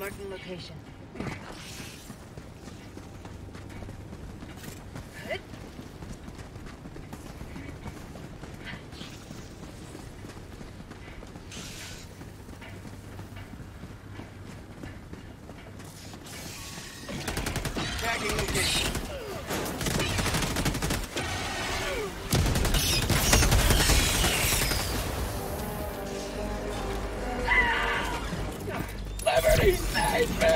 Marking location. Tracking location. Liberty, save me!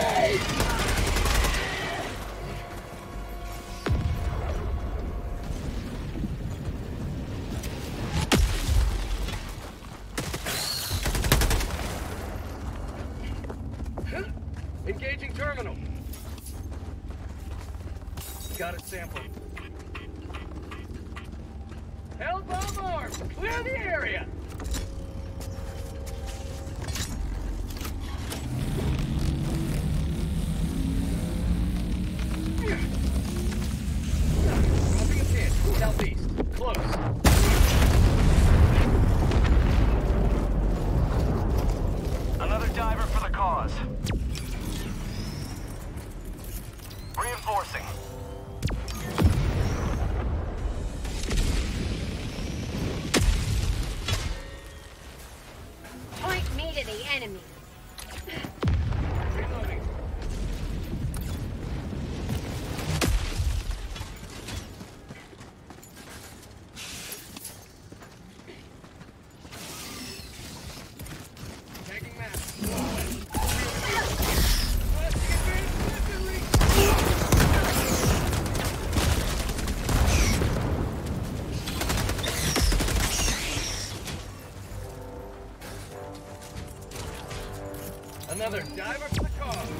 Got it sampled. Hellbound arms! Clear the area! Dropping a pin. Southeast. Close. Another diver for the cause. Reinforcing. Enemy. Reloading. Taking map. Another diver for the cause.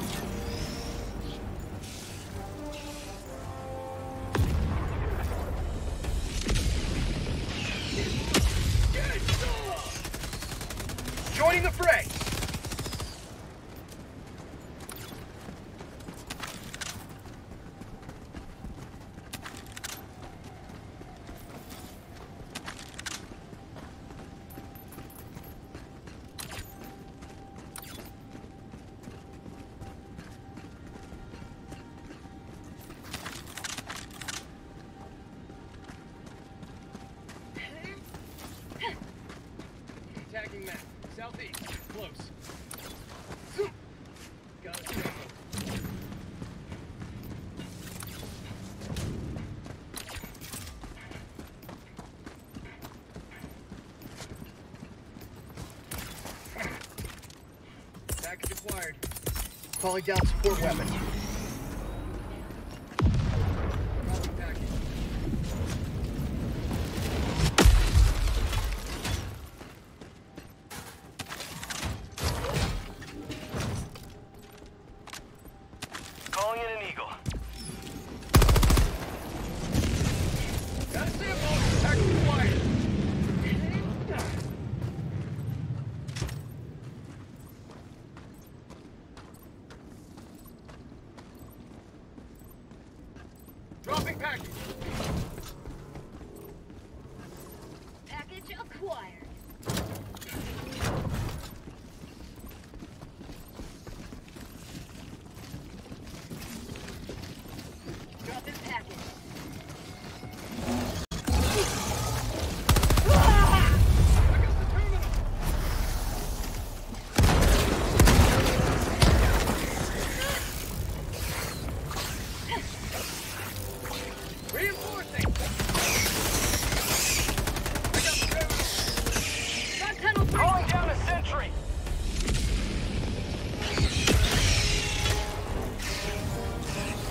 Joining the fray. Attacking map. Southeast. Close. Zoom. Got it. Package acquired. Calling down support weapon. Dropping package. Package acquired. Dropping package. Reinforcing! I got the terminal! Got tunnel through! Calling down a sentry!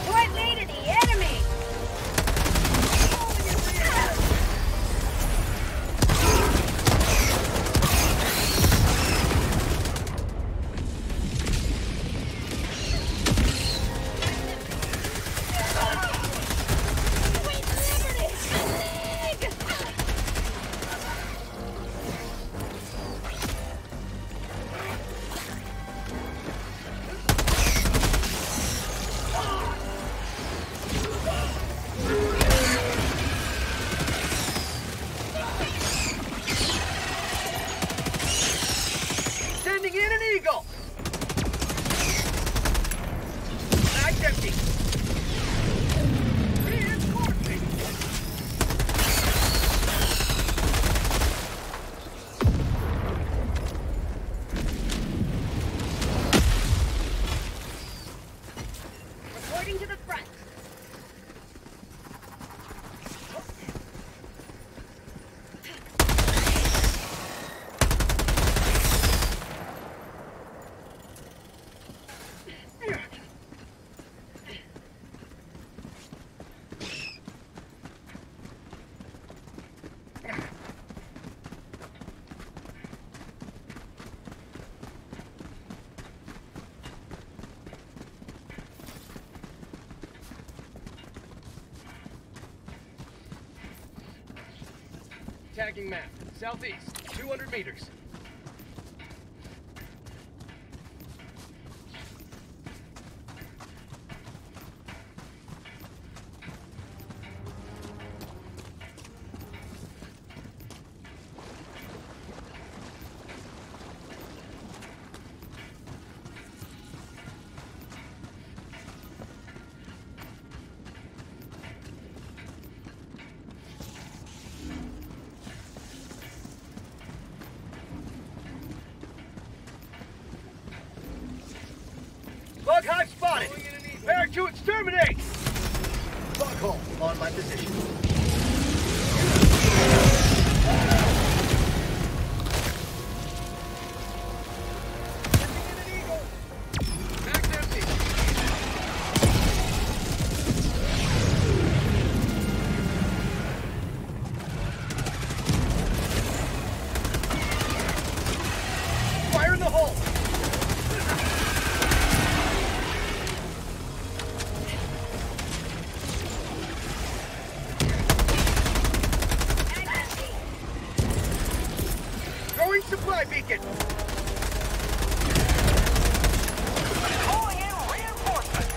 Point me to the enemy! Sending in an eagle! attacking map. Southeast, 200 meters. Hive spotted! Prepare to exterminate! Buckhole on my position. Fire in the hole! Supply beacon! Call in reinforcements!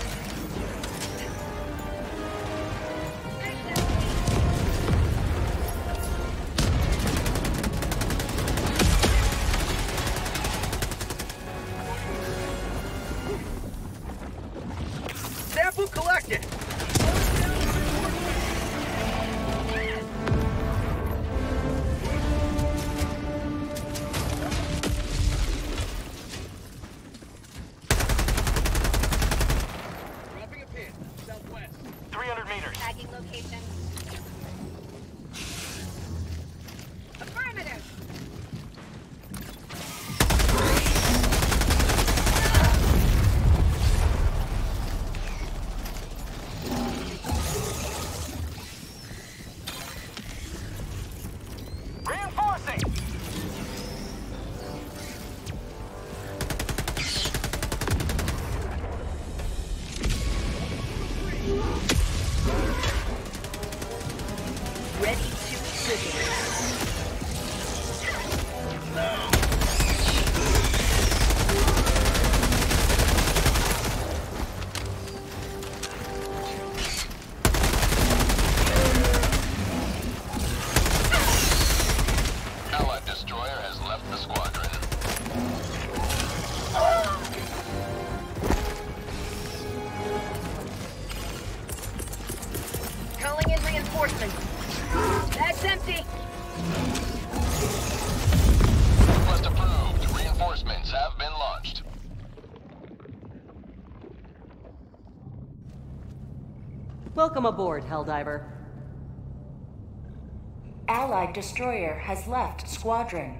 Sample collected! Location. Affirmative. Reinforcing. That's empty. Request approved. Reinforcements have been launched. Welcome aboard, Helldiver. Allied destroyer has left squadron.